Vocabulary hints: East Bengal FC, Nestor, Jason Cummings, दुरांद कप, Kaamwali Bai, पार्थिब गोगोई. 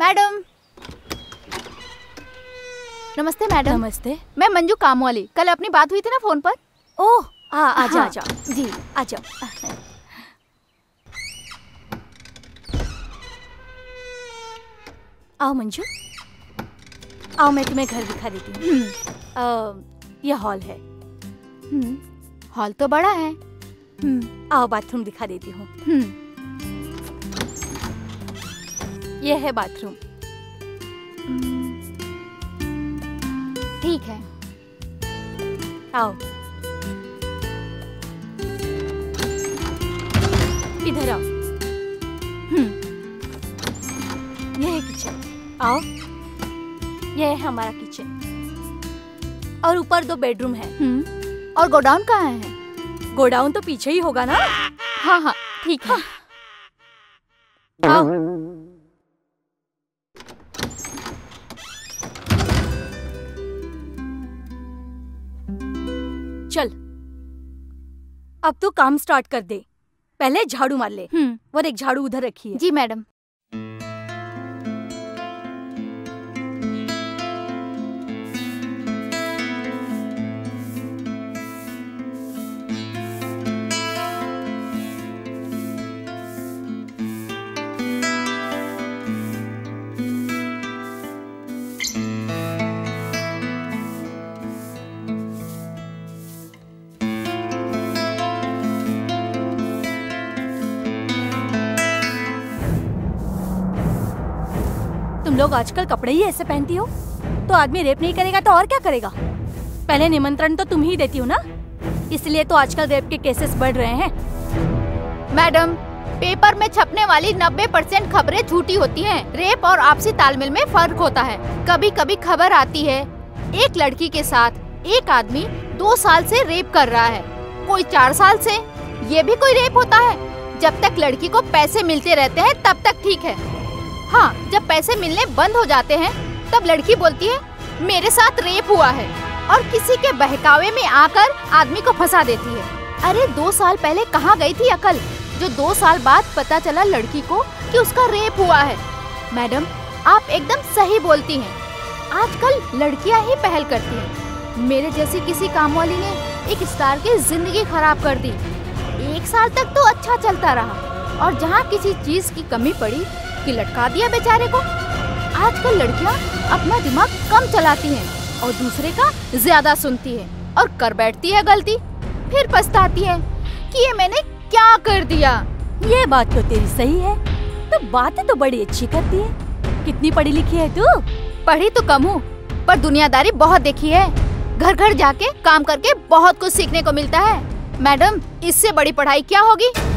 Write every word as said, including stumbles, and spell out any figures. Madam. नमस्ते madam. नमस्ते, मैं मंजू कामवाली। कल अपनी बात हुई थी ना फोन पर। ओह आ, आजा आजा जी आजा। आओ मंजू, आओ मैं तुम्हें घर दिखा देती हूँ। ये हॉल है। हॉल तो बड़ा है। आओ बाथरूम दिखा देती हूँ। ये है बाथरूम। ठीक है, आओ इधर आओ। ये है किचन। आओ, ये है हमारा किचन। और ऊपर दो बेडरूम है। और गोडाउन कहाँ है? गोडाउन तो पीछे ही होगा ना। हाँ हाँ ठीक है। आओ। चल अब तो काम स्टार्ट कर दे। पहले झाड़ू मार ले। और एक झाड़ू उधर रखी है। जी मैडम। लोग आजकल कपड़े ही ऐसे पहनती हो तो आदमी रेप नहीं करेगा तो और क्या करेगा। पहले निमंत्रण तो तुम ही देती हो ना, इसलिए तो आजकल रेप के केसेस बढ़ रहे हैं। मैडम, पेपर में छपने वाली नब्बे परसेंट खबरें झूठी होती हैं। रेप और आपसी तालमेल में फर्क होता है। कभी कभी खबर आती है एक लड़की के साथ एक आदमी दो साल से रेप कर रहा है, कोई चार साल से। ये भी कोई रेप होता है? जब तक लड़की को पैसे मिलते रहते हैं तब तक ठीक है। हाँ, जब पैसे मिलने बंद हो जाते हैं तब लड़की बोलती है मेरे साथ रेप हुआ है, और किसी के बहकावे में आकर आदमी को फंसा देती है। अरे दो साल पहले कहाँ गई थी अकल, जो दो साल बाद पता चला लड़की को कि उसका रेप हुआ है। मैडम, आप एकदम सही बोलती हैं। आजकल लड़कियां ही पहल करती हैं। मेरे जैसी किसी कामवाली ने एक स्टार की जिंदगी खराब कर दी। एक साल तक तो अच्छा चलता रहा, और जहाँ किसी चीज की कमी पड़ी कि लटका दिया बेचारे को। आजकल लड़कियां अपना दिमाग कम चलाती हैं और दूसरे का ज्यादा सुनती है, और कर बैठती है गलती, फिर पछताती है कि ये मैंने क्या कर दिया। ये बात तो तेरी सही है। तो बातें तो बड़ी अच्छी करती है। कितनी पढ़ी लिखी है तू? पढ़ी तो कम हूँ, पर दुनियादारी बहुत देखी है। घर घर जाके काम करके बहुत कुछ सीखने को मिलता है। मैडम, इससे बड़ी पढ़ाई क्या होगी।